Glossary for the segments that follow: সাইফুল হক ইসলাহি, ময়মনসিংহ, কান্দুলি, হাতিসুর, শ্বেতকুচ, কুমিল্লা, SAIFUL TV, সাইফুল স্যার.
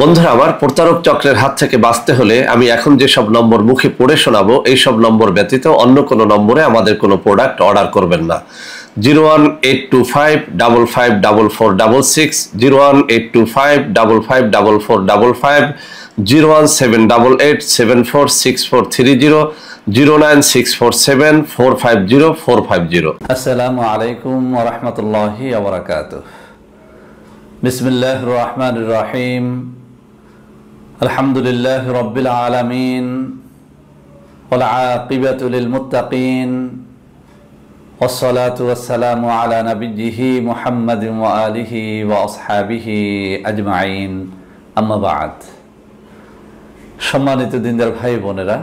বন্ধুরা, আমার প্রতারক চক্রের হাত থেকে বাঁচতে হলে আমি এখন যে সব নম্বর মুখে পড়ে শোনাবো, এই সব নম্বর ব্যতীত অন্য কোনো নম্বরে আমাদের কোনো প্রোডাক্ট অর্ডার করবেন না। 01825554466, 01825554455, 01788746430, 09647450450। আসসালামু আলাইকুম ওয়া রাহমাতুল্লাহি ওয়া বারাকাতুহু। বিসমিল্লাহির রহমানির রহিম। আলহামদুলিল্লাহি রাব্বিল আলামিন ওয়াল আকিবাতু লিল মুত্তাকিন والصلاة والسلام على نبيه محمد وآله وأصحابه أجمعين أما بعد। সম্মানিত দিনদার ভাই বোনেরা,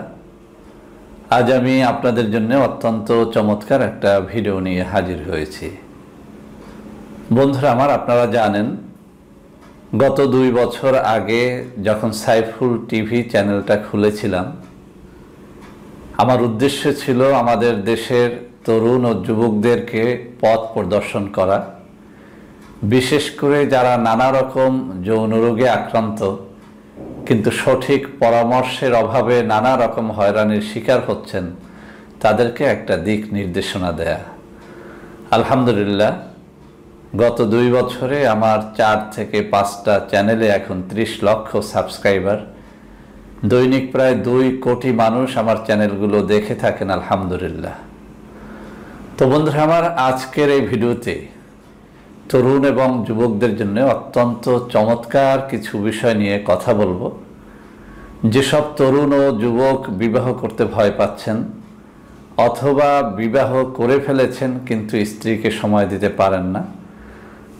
আজ আমি আপনাদের জন্য অত্যন্ত চমৎকার একটা ভিডিও নিয়ে হাজির হয়েছি। বন্ধুরা আমার, আপনারা জানেন গত 2 বছর আগে যখন সাইফুল টিভি চ্যানেলটা খুলেছিলাম, আমার উদ্দেশ্য ছিল আমাদের দেশের তরুণ ও যুবকদেরকে পথ প্রদর্শন করা, বিশেষ করে যারা নানা রকম যৌন রোগে আক্রান্ত কিন্তু সঠিক পরামর্শের অভাবে নানা রকম হয়রানির শিকার হচ্ছেন, তাদেরকে একটা দিক নির্দেশনা দেয়া। আলহামদুলিল্লাহ, গত 2 বছরে আমার 4 থেকে 5টা চ্যানেলে এখন 30 লক্ষ সাবস্ক্রাইবার, দৈনিক প্রায় 2 কোটি মানুষ আমার চ্যানেলগুলো দেখে থাকেন আলহামদুলিল্লাহ। তো বন্ধুরা আমার, আজকের এই ভিডিওতে তরুণ এবং যুবকদের জন্য অত্যন্ত চমৎকার কিছু বিষয় নিয়ে কথা বলবো। যেসব তরুণ ও যুবক বিবাহ করতে ভয় পাচ্ছেন অথবা বিবাহ করে ফেলেছেন কিন্তু স্ত্রীকে সময় দিতে পারেন না,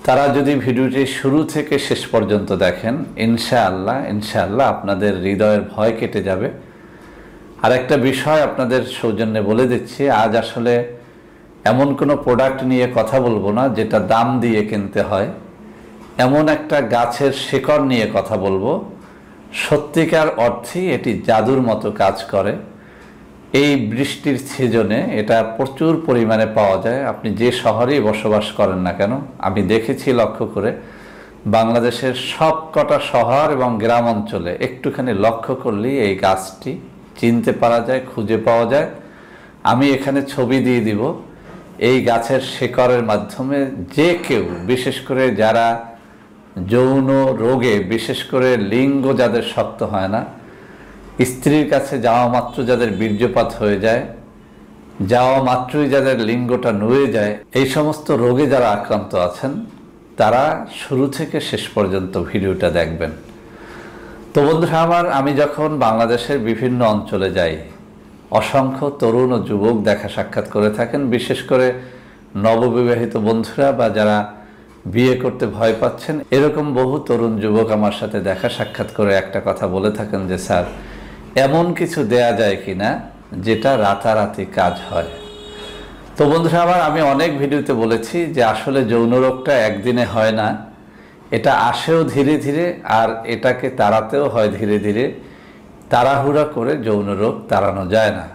তারা যদি ভিডিওটি শুরু থেকে শেষ পর্যন্ত দেখেন ইনশাআল্লাহ আপনাদের হৃদয়ের ভয় কেটে যাবে। আর একটা বিষয় আপনাদের সৌজন্যে বলে দিচ্ছি, আজ আসলে এমন কোনো প্রোডাক্ট নিয়ে কথা বলবো না যেটা দাম দিয়ে কিনতে হয়, এমন একটা গাছের শিকড় নিয়ে কথা বলবো। সত্যিকার অর্থে এটি জাদুর মতো কাজ করে। এই বৃষ্টির সিজনে এটা প্রচুর পরিমাণে পাওয়া যায়। আপনি যে শহরেই বসবাস করেন না কেন, আমি দেখেছি লক্ষ্য করে বাংলাদেশের সবকটা শহর এবং গ্রাম অঞ্চলে একটুখানি লক্ষ্য করলেই এই গাছটি চিনতে পারা যায়, খুঁজে পাওয়া যায়। আমি এখানে ছবি দিয়ে দিব। এই গাছের শিকড়ের মাধ্যমে যে কেউ, বিশেষ করে যারা যৌন রোগে, বিশেষ করে লিঙ্গ যাদের শক্ত হয় না, স্ত্রীর কাছে যাওয়া মাত্র যাদের বীর্যপাত হয়ে যায়, যাওয়া মাত্রই যাদের লিঙ্গটা নুয়ে যায়, এই সমস্ত রোগে যারা আক্রান্ত আছেন তারা শুরু থেকে শেষ পর্যন্ত ভিডিওটা দেখবেন। তো বন্ধুরা আমার, আমি যখন বাংলাদেশের বিভিন্ন অঞ্চলে যাই, অসংখ্য তরুণ ও যুবক দেখা সাক্ষাৎ করে থাকেন, বিশেষ করে নববিবাহিত বন্ধুরা বা যারা বিয়ে করতে ভয় পাচ্ছেন, এরকম বহু তরুণ যুবক আমার সাথে দেখা সাক্ষাৎ করে একটা কথা বলে থাকেন যে, স্যার এমন কিছু দেয়া যায় কি না যেটা রাতারাতি কাজ হয়। তো বন্ধুরা আমার, আমি অনেক ভিডিওতে বলেছি যে আসলে যৌন রোগটা একদিনে হয় না, এটা আসেও ধীরে ধীরে, আর এটাকে তাড়াতেও হয় ধীরে ধীরে। তাড়াহুড়া করে যৌন রোগ তাড়ানো যায় না।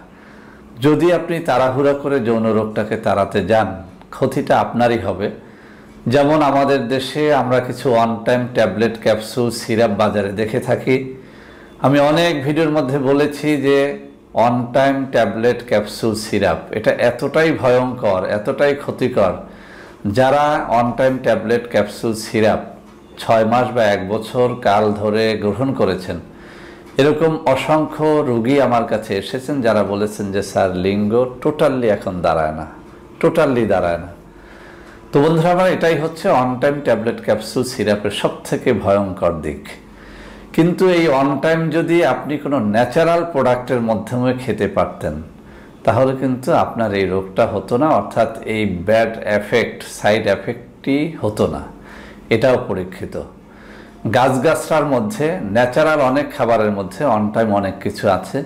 যদি আপনি তাড়াহুড়া করে যৌন রোগটাকে তাড়াতে যান, ক্ষতিটা আপনারই হবে। যেমন আমাদের দেশে আমরা কিছু one time tablet, capsule, syrup বাজারে দেখে থাকি। আমি অনেক ভিডিওর মধ্যে বলেছি যে one time tablet, capsule, syrup এটা এতটাই ভয়ঙ্কর, এতটাই ক্ষতিকর, যারা one time tablet, capsule, syrup 6 মাস বা 1 বছর কাল ধরে গ্রহণ করেছেন, এরকম অসংখ্য রোগী আমার কাছে এসেছেন যারা বলেছেন যে স্যার লিঙ্গ টোটালি এখন দাঁড়ায় না, তো বন্ধুরা আমার, এটাই হচ্ছে অন টাইম ট্যাবলেট, ক্যাপসুল, সিরাপের সবথেকে ভয়ঙ্কর দিক। কিন্তু এই অন টাইম যদি আপনি কোনো ন্যাচারাল প্রোডাক্টের মাধ্যমে খেতে পারতেন, তাহলে কিন্তু আপনার এই রোগটা হতো না, অর্থাৎ এই ব্যাড এফেক্ট, সাইড এফেক্টটি হতো না। এটাও পরীক্ষিত। গাছগাছরার মধ্যে, ন্যাচারাল অনেক খাবারের মধ্যে অন টাইম অনেক কিছু আছে।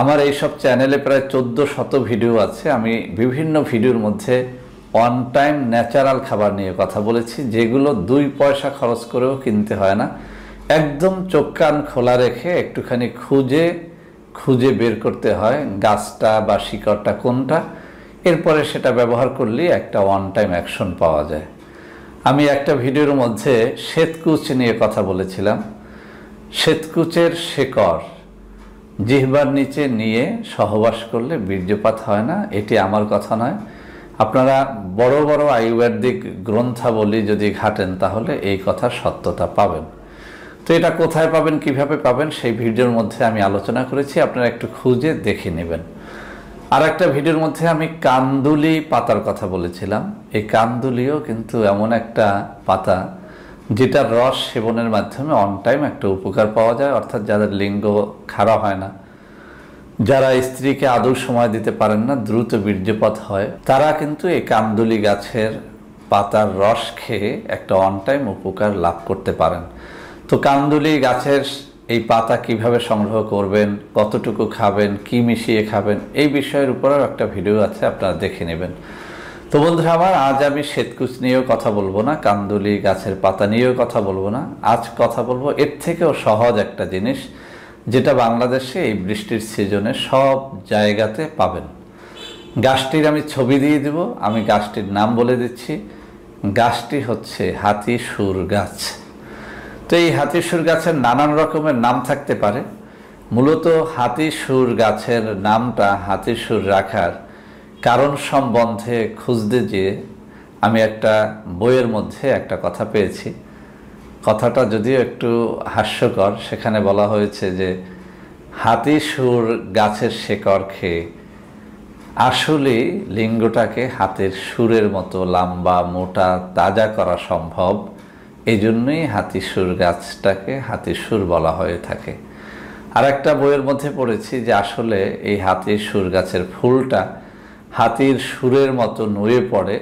আমার এইসব চ্যানেলে প্রায় 1400 ভিডিও আছে। আমি বিভিন্ন ভিডিওর মধ্যে অন টাইম ন্যাচারাল খাবার নিয়ে কথা বলেছি, যেগুলো 2 পয়সা খরচ করেও কিনতে হয় না। একদম চোখ কান খোলা রেখে একটুখানি খুঁজে খুঁজে বের করতে হয় গাছটা বা শিকড়টা কোনটা, এরপরে সেটা ব্যবহার করলেই একটা অন টাইম অ্যাকশন পাওয়া যায়। আমি একটা ভিডিওর মধ্যে শ্বেতকুচ নিয়ে কথা বলেছিলাম। শ্বেতকুচের শেকড় জিহ্বার নিচে নিয়ে সহবাস করলে বীর্যপাত হয় না, এটি আমার কথা নয়। আপনারা বড় বড় আয়ুর্বেদিক গ্রন্থাবলী যদি ঘাটেন তাহলে এই কথার সত্যতা পাবেন। তো এটা কোথায় পাবেন, কিভাবে পাবেন, সেই ভিডিওর মধ্যে আমি আলোচনা করেছি, আপনারা একটু খুঁজে দেখে নেবেন। আর একটা ভিডিওর মধ্যে আমি কান্দুলি পাতার কথা বলেছিলাম। এই কান্দুলিও কিন্তু এমন একটা পাতা যেটা রস সেবনের মাধ্যমে অন টাইম একটা উপকার পাওয়া যায়, অর্থাৎ যাদের লিঙ্গ খাড়া হয় না, যারা স্ত্রীকে আদৌ সময় দিতে পারেন না, দ্রুত বীর্যপাত হয়, তারা কিন্তু এই কান্দুলি গাছের পাতার রস খেয়ে একটা অন টাইম উপকার লাভ করতে পারেন। তো কান্দুলি গাছের এই পাতা কিভাবে সংগ্রহ করবেন, কতটুকু খাবেন, কি মিশিয়ে খাবেন, এই বিষয়ের উপরেও একটা ভিডিও আছে, আপনারা দেখে নেবেন। তো বন্ধুরা আমার, আজ আমি শ্বেতকুচ নিয়েও কথা বলবো না, কান্দুলি গাছের পাতা নিয়েও কথা বলবো না, আজ কথা বলবো এর থেকেও সহজ একটা জিনিস, যেটা বাংলাদেশে এই বৃষ্টির সিজনে সব জায়গাতে পাবেন। গাছটির আমি ছবি দিয়ে দেব, আমি গাছটির নাম বলে দিচ্ছি। গাছটি হচ্ছে হাতিসুর গাছ। তো এই হাতিসুর গাছের নানান রকমের নাম থাকতে পারে। মূলত হাতিসুর গাছের নামটা হাতিসুর রাখার কারণ সম্বন্ধে খুঁজতে যেয়ে আমি একটা বইয়ের মধ্যে একটা কথা পেয়েছি। কথাটা যদিও একটু হাস্যকর, সেখানে বলা হয়েছে যে হাতিসুর গাছের শেকড় খেয়ে আসলে লিঙ্গটাকে হাতের সুরের মতো লম্বা মোটা তাজা করা সম্ভব, এই জন্যই হাতিসুর গাছটাকে হাতিসুর বলা হয়ে থাকে। আর একটা বইয়ের মধ্যে পড়েছি যে আসলে এই হাতিসুর গাছের ফুলটা হাতির সুরের মতো নুয়ে পড়ে,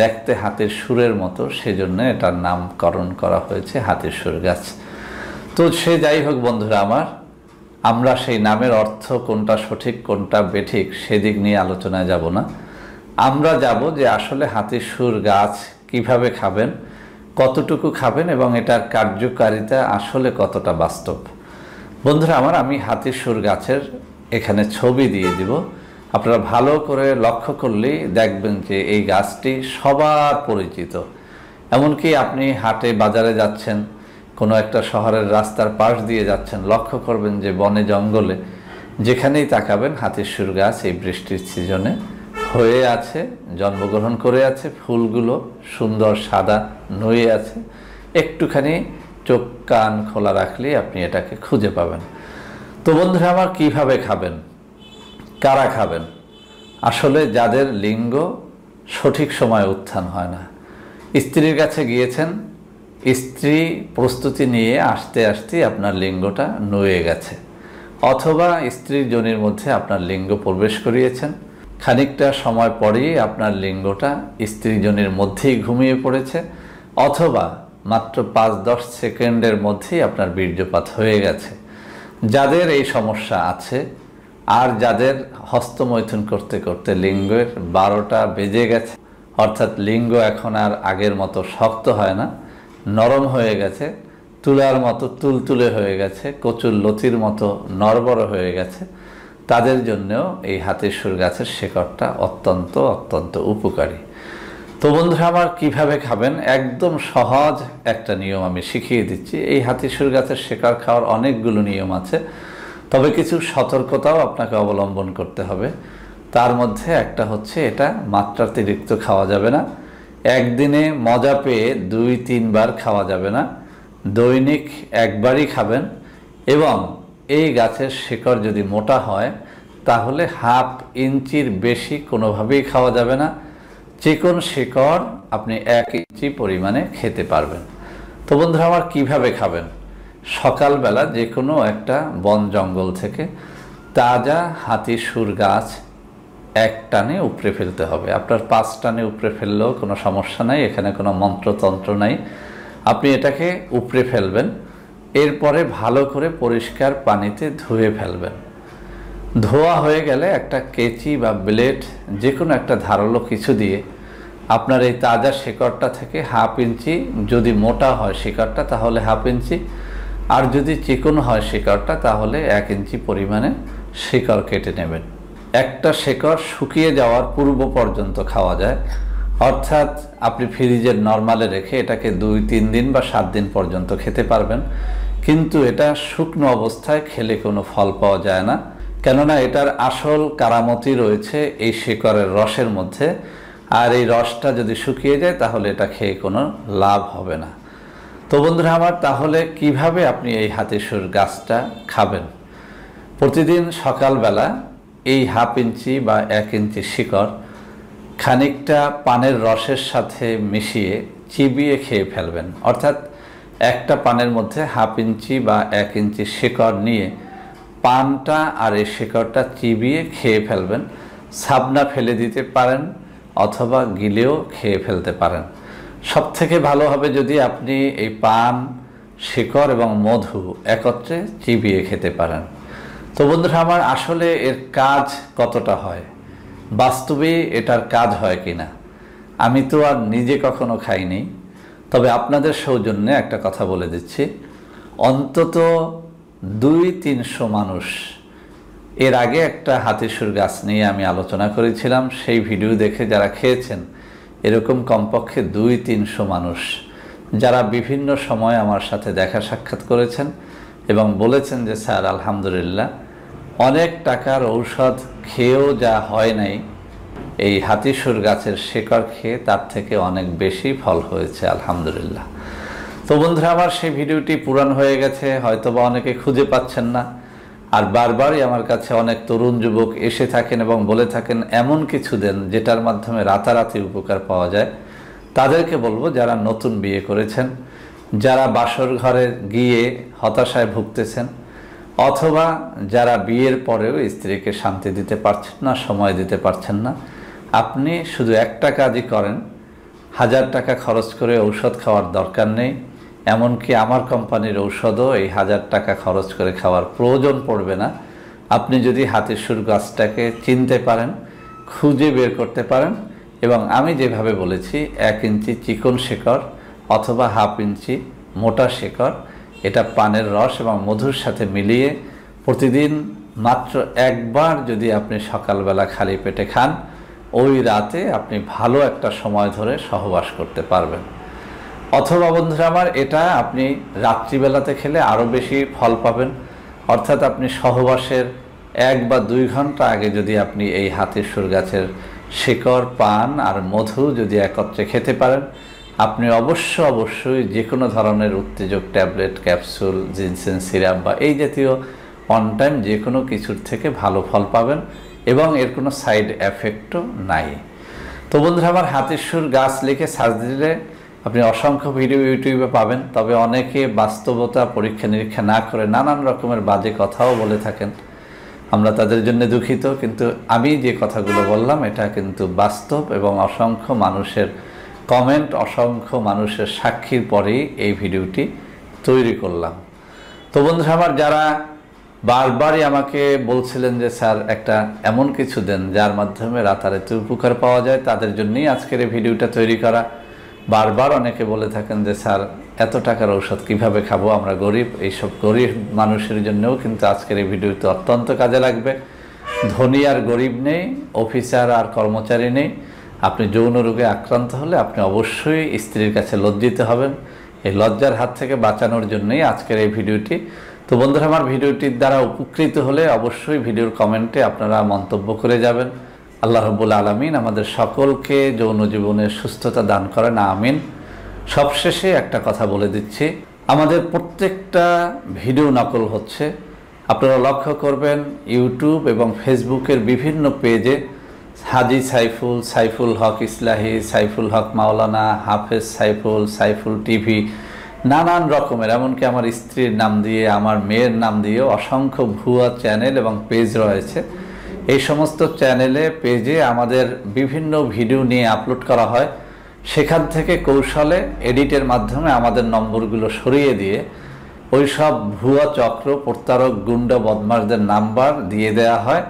দেখতে হাতির সুরের মতো, সেজন্য এটার নামকরণ করা হয়েছে হাতিসুর গাছ। তো সে যাই হোক বন্ধুরা আমার, আমরা সেই নামের অর্থ কোনটা সঠিক কোনটা বেঠিক সেদিক নিয়ে আলোচনায় যাব না। আমরা যাব যে আসলে হাতিসুর গাছ কিভাবে খাবেন, কতটুকু খাবেন এবং এটার কার্যকারিতা আসলে কতটা বাস্তব। বন্ধুরা আমার, আমি হাতিসুর গাছের এখানে ছবি দিয়ে দিব, আপনারা ভালো করে লক্ষ্য করলেই দেখবেন যে এই গাছটি সবার পরিচিত। এমনকি আপনি হাটে বাজারে যাচ্ছেন, কোনো একটা শহরের রাস্তার পাশ দিয়ে যাচ্ছেন, লক্ষ্য করবেন যে বনে জঙ্গলে যেখানেই তাকাবেন হাতিসুর গাছ এই বৃষ্টির সিজনে হয়ে আছে, জন্মগ্রহণ করে আছে, ফুলগুলো সুন্দর সাদা নুয়ে আছে। একটুখানি চোখ কান খোলা রাখলেই আপনি এটাকে খুঁজে পাবেন। তো বন্ধুরা আমার, কীভাবে খাবেন, কারা খাবেন? আসলে যাদের লিঙ্গ সঠিক সময়ে উত্থান হয় না, স্ত্রীর কাছে গিয়েছেন, স্ত্রী প্রস্তুতি নিয়ে আসতে আসতে আপনার লিঙ্গটা নুয়ে গেছে, অথবা স্ত্রীর যোনির মধ্যে আপনার লিঙ্গ প্রবেশ করিয়েছেন, খানিকটা সময় পরেই আপনার লিঙ্গটা স্ত্রী যোনির মধ্যেই ঘুমিয়ে পড়েছে, অথবা মাত্র 5-10 সেকেন্ডের মধ্যেই আপনার বীর্যপাত হয়ে গেছে। যাদের এই সমস্যা আছে, আর যাদের হস্তমৈথুন করতে করতে লিঙ্গের 12টা বেজে গেছে, অর্থাৎ লিঙ্গ এখন আর আগের মতো শক্ত হয় না, নরম হয়ে গেছে, তুলার মতো তুলতুলে হয়ে গেছে, কচুর লতির মতো নরবর হয়ে গেছে, তাদের জন্যেও এই হাতিসুর গাছের শেকড়টা অত্যন্ত অত্যন্ত উপকারী। তো বন্ধুরা আমার, কীভাবে খাবেন একদম সহজ একটা নিয়ম আমি শিখিয়ে দিচ্ছি। এই হাতিসুর গাছের শেকড় খাওয়ার অনেকগুলো নিয়ম আছে, তবে কিছু সতর্কতাও আপনাকে অবলম্বন করতে হবে। তার মধ্যে একটা হচ্ছে, এটা মাত্রাতিরিক্ত খাওয়া যাবে না, একদিনে মজা পেয়ে 2-3 বার খাওয়া যাবে না, দৈনিক একবারই খাবেন। এবং এই গাছের শিকড় যদি মোটা হয় তাহলে 1/2 ইঞ্চির বেশি কোনোভাবেই খাওয়া যাবে না, চিকন শিকড় আপনি 1 ইঞ্চি পরিমাণে খেতে পারবেন। তো বন্ধুরা আমার, কীভাবে খাবেন? সকালবেলা যে কোনো একটা বন জঙ্গল থেকে তাজা হাতিসুর গাছ এক টানে উপড়ে ফেলতে হবে। আপনার 5 টানে উপড়ে ফেললেও কোনো সমস্যা নাই, এখানে কোনো মন্ত্রতন্ত্র নাই, আপনি এটাকে উপড়ে ফেলবেন। এরপরে ভালো করে পরিষ্কার পানিতে ধুয়ে ফেলবেন। ধোয়া হয়ে গেলে একটা কেচি বা ব্লেড, যে কোনো একটা ধারালো কিছু দিয়ে আপনার এই তাজা শিকড়টা থেকে 1/2 ইঞ্চি, যদি মোটা হয় শিকড়টা তাহলে 1/2 ইঞ্চি, আর যদি চিকন হয় শিকড়টা তাহলে 1 ইঞ্চি পরিমাণে শিকড় কেটে নেবেন। একটা শিকড় শুকিয়ে যাওয়ার পূর্ব পর্যন্ত খাওয়া যায়, অর্থাৎ আপনি ফ্রিজের নর্মালে রেখে এটাকে 2-3 দিন বা 7 দিন পর্যন্ত খেতে পারবেন। কিন্তু এটা শুকনো অবস্থায় খেলে কোনো ফল পাওয়া যায় না, কেননা এটার আসল কারামতি রয়েছে এই শিকড়ের রসের মধ্যে। আর এই রসটা যদি শুকিয়ে যায় তাহলে এটা খেয়ে কোনো লাভ হবে না। তো বন্ধুরা আমার, তাহলে কিভাবে আপনি এই হাতিসুর গাছটা খাবেন? প্রতিদিন সকালবেলা এই 1/2 ইঞ্চি বা 1 ইঞ্চি শিকড় খানিকটা পানের রসের সাথে মিশিয়ে চিবিয়ে খেয়ে ফেলবেন। অর্থাৎ একটা পানের মধ্যে 1/2 ইঞ্চি বা 1 ইঞ্চি শিকড় নিয়ে পানটা আর এই শিকড়টা চিবিয়ে খেয়ে ফেলবেন। সাবনা ফেলে দিতে পারেন অথবা গিলেও খেয়ে ফেলতে পারেন। সবথেকে ভালো হবে যদি আপনি এই পান, শিকড় এবং মধু একত্রে চিবিয়ে খেতে পারেন। তো বন্ধুরা আমার, আসলে এর কাজ কতটা হয়, বাস্তবে এটার কাজ হয় কিনা আমি তো আর নিজে কখনো খাইনি, তবে আপনাদের সৌজন্যে একটা কথা বলে দিচ্ছি। অন্তত 200-300 মানুষ এর আগে একটা হাতিসুর গাছ নিয়ে আমি আলোচনা করেছিলাম, সেই ভিডিও দেখে যারা খেয়েছেন এরকম কমপক্ষে 200-300 মানুষ যারা বিভিন্ন সময় আমার সাথে দেখা সাক্ষাৎ করেছেন এবং বলেছেন যে স্যার আলহামদুলিল্লাহ, অনেক টাকার ঔষধ খেয়েও যা হয় নাই, এই হাতিসুর গাছের শিকড় খেয়ে তার থেকে অনেক বেশি ফল হয়েছে আলহামদুলিল্লাহ। তো বন্ধুরা আমার, সেই ভিডিওটি পুরান হয়ে গেছে, হয়তোবা অনেকে খুঁজে পাচ্ছেন না। আর বারবারই আমার কাছে অনেক তরুণ যুবক এসে থাকেন এবং বলে থাকেন এমন কিছু দেন যেটার মাধ্যমে রাতারাতি উপকার পাওয়া যায়। তাদেরকে বলবো, যারা নতুন বিয়ে করেছেন, যারা বাসর ঘরে গিয়ে হতাশায় ভুগতেছেন, অথবা যারা বিয়ের পরেও স্ত্রীকে শান্তি দিতে পারছেন না, সময় দিতে পারছেন না, আপনি শুধু একটা কাজই করেন। 1000 টাকা খরচ করে ঔষধ খাওয়ার দরকার নেই, এমনকি আমার কোম্পানির ঔষধও এই 1000 টাকা খরচ করে খাওয়ার প্রয়োজন পড়বে না। আপনি যদি হাতিসুর গাছটাকে চিনতে পারেন, খুঁজে বের করতে পারেন, এবং আমি যেভাবে বলেছি 1 ইঞ্চি চিকন শিকড় অথবা 1/2 ইঞ্চি মোটা শিকড়, এটা পানের রস এবং মধুর সাথে মিলিয়ে প্রতিদিন মাত্র একবার যদি আপনি সকালবেলা খালি পেটে খান, ওই রাতে আপনি ভালো একটা সময় ধরে সহবাস করতে পারবেন। অথবা বন্ধুরা আমার, এটা আপনি রাত্রিবেলাতে খেলে আরও বেশি ফল পাবেন। অর্থাৎ আপনি সহবাসের 1 বা 2 ঘন্টা আগে যদি আপনি এই হাতিসুর গাছের শিকড়, পান আর মধু যদি একত্রে খেতে পারেন, আপনি অবশ্যই যে কোনো ধরনের উত্তেজক ট্যাবলেট, ক্যাপসুল, জিনসেন সিরাপ বা এই জাতীয় অন টাইম যে কোনো কিছুর থেকে ভালো ফল পাবেন এবং এর কোনো সাইড এফেক্টও নাই। তো বন্ধুরা আমার, হাতিসুর গাছ লিখে সার্চ দিলে আপনি অসংখ্য ভিডিও ইউটিউবে পাবেন। তবে অনেকে বাস্তবতা পরীক্ষা নিরীক্ষা না করে নানান রকমের বাজে কথাও বলে থাকেন, আমরা তাদের জন্য দুঃখিত। কিন্তু আমি যে কথাগুলো বললাম এটা কিন্তু বাস্তব, এবং অসংখ্য মানুষের কমেন্ট, অসংখ্য মানুষের সাক্ষীর পরেই এই ভিডিওটি তৈরি করলাম। তো বন্ধুরা আমার, যারা বারবারই আমাকে বলছিলেন যে স্যার একটা এমন কিছু দেন যার মাধ্যমে রাতারাতি উপকার পাওয়া যায়, তাদের জন্যই আজকের এই ভিডিওটা তৈরি করা। বারবার অনেকে বলে থাকেন যে স্যার এত টাকার ঔষধ কীভাবে খাবো, আমরা গরিব। এইসব গরিব মানুষের জন্যও কিন্তু আজকের এই ভিডিওতে অত্যন্ত কাজে লাগবে। ধনী আর গরিব নেই, অফিসার আর কর্মচারী নেই। আপনি যৌন রোগে আক্রান্ত হলে আপনি অবশ্যই স্ত্রীর কাছে লজ্জিত হবেন। এই লজ্জার হাত থেকে বাঁচানোর জন্যই আজকের এই ভিডিওটি। তো বন্ধুরা আমার, ভিডিওটির দ্বারা উপকৃত হলে অবশ্যই ভিডিওর কমেন্টে আপনারা মন্তব্য করে যাবেন। আল্লাহ রাব্বুল আলামিন আমাদের সকলকে যৌন জীবনে সুস্থতা দান করেন, আমিন। সবশেষে একটা কথা বলে দিচ্ছি, আমাদের প্রত্যেকটা ভিডিও নকল হচ্ছে। আপনারা লক্ষ্য করবেন ইউটিউব এবং ফেসবুকের বিভিন্ন পেজে হাজি সাইফুল, সাইফুল হক ইসলাহি, সাইফুল হক মাওলানা, হাফেজ সাইফুল, সাইফুল টিভি, নানান রকমের, এমনকি আমার স্ত্রীর নাম দিয়ে, আমার মেয়ের নাম দিয়ে অসংখ্য ভুয়া চ্যানেল এবং পেজ রয়েছে। এই সমস্ত চ্যানেলে, পেজে আমাদের বিভিন্ন ভিডিও নিয়ে আপলোড করা হয়। সেখান থেকে কৌশলে এডিটের মাধ্যমে আমাদের নম্বরগুলো সরিয়ে দিয়ে ওই সব ভুয়া চক্র, প্রতারক, গুন্ডা, বদমাশদের নাম্বার দিয়ে দেয়া হয়।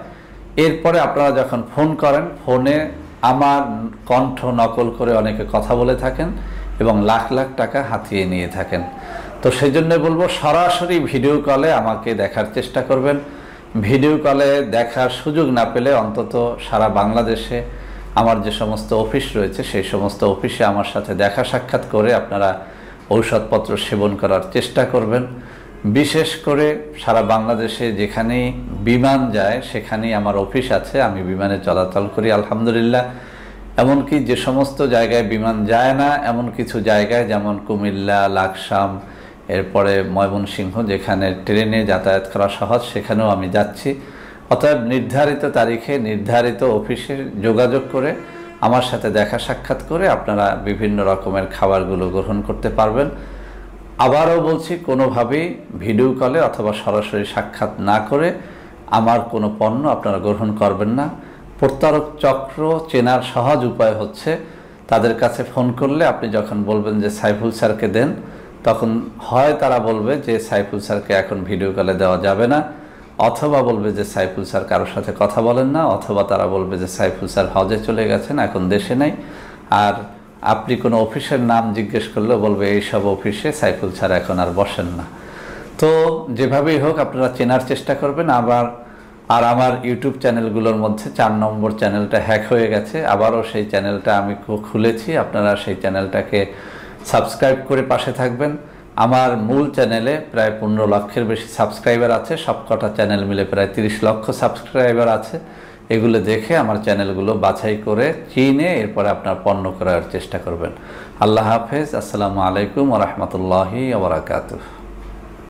এরপরে আপনারা যখন ফোন করেন, ফোনে আমার কণ্ঠ নকল করে অনেকে কথা বলে থাকেন এবং লাখ লাখ টাকা হাতিয়ে নিয়ে থাকেন। তো সেই জন্য বলবো, সরাসরি ভিডিও কলে আমাকে দেখার চেষ্টা করবেন। ভিডিও কলে দেখার সুযোগ না পেলে অন্তত সারা বাংলাদেশে আমার যে সমস্ত অফিস রয়েছে সেই সমস্ত অফিসে আমার সাথে দেখা সাক্ষাৎ করে আপনারা ঔষধপত্র সেবন করার চেষ্টা করবেন। বিশেষ করে সারা বাংলাদেশে যেখানেই বিমান যায় সেখানেই আমার অফিস আছে, আমি বিমানে চলাচল করি আলহামদুলিল্লাহ। এমনকি যে সমস্ত জায়গায় বিমান যায় না এমন কিছু জায়গায়, যেমন কুমিল্লা, লাকসাম, এরপরে ময়মনসিংহ, যেখানে ট্রেনে যাতায়াত করা সহজ, সেখানেও আমি যাচ্ছি। অতএব নির্ধারিত তারিখে নির্ধারিত অফিসে যোগাযোগ করে আমার সাথে দেখা সাক্ষাৎ করে আপনারা বিভিন্ন রকমের খাবারগুলো গ্রহণ করতে পারবেন। আবারও বলছি, কোনোভাবেই ভিডিও কলে অথবা সরাসরি সাক্ষাৎ না করে আমার কোনো পণ্য আপনারা গ্রহণ করবেন না। প্রতারক চক্র চেনার সহজ উপায় হচ্ছে তাদের কাছে ফোন করলে আপনি যখন বলবেন যে সাইফুল স্যারকে দেন, তখন হয় তারা বলবে যে সাইফুল স্যারকে এখন ভিডিও কলে দেওয়া যাবে না, অথবা বলবে যে সাইফুল স্যার কারোর সাথে কথা বলেন না, অথবা তারা বলবে যে সাইফুল স্যার হজে চলে গেছেন, এখন দেশে নাই। আর আপনি কোনো অফিসের নাম জিজ্ঞেস করলে বলবে এইসব অফিসে সাইফুল স্যার এখন আর বসেন না। তো যেভাবেই হোক আপনারা চেনার চেষ্টা করবেন। আর আমার ইউটিউব চ্যানেলগুলোর মধ্যে 4 নম্বর চ্যানেলটা হ্যাক হয়ে গেছে। আবারও সেই চ্যানেলটা আমি খুলেছি, আপনারা সেই চ্যানেলটাকে সাবস্ক্রাইব করে পাশে থাকবেন। আমার মূল চ্যানেলে প্রায় 15 লক্ষের বেশি সাবস্ক্রাইবার আছে, সবকটা চ্যানেল মিলে প্রায় 30 লক্ষ সাবস্ক্রাইবার আছে। এগুলো দেখে আমার চ্যানেলগুলো বাছাই করে চিনে এরপরে আপনার পণ্য করার চেষ্টা করবেন। আল্লাহ হাফেজ, আসসালামু আলাইকুম ওয়া রাহমাতুল্লাহি ওয়া বারাকাতুহু।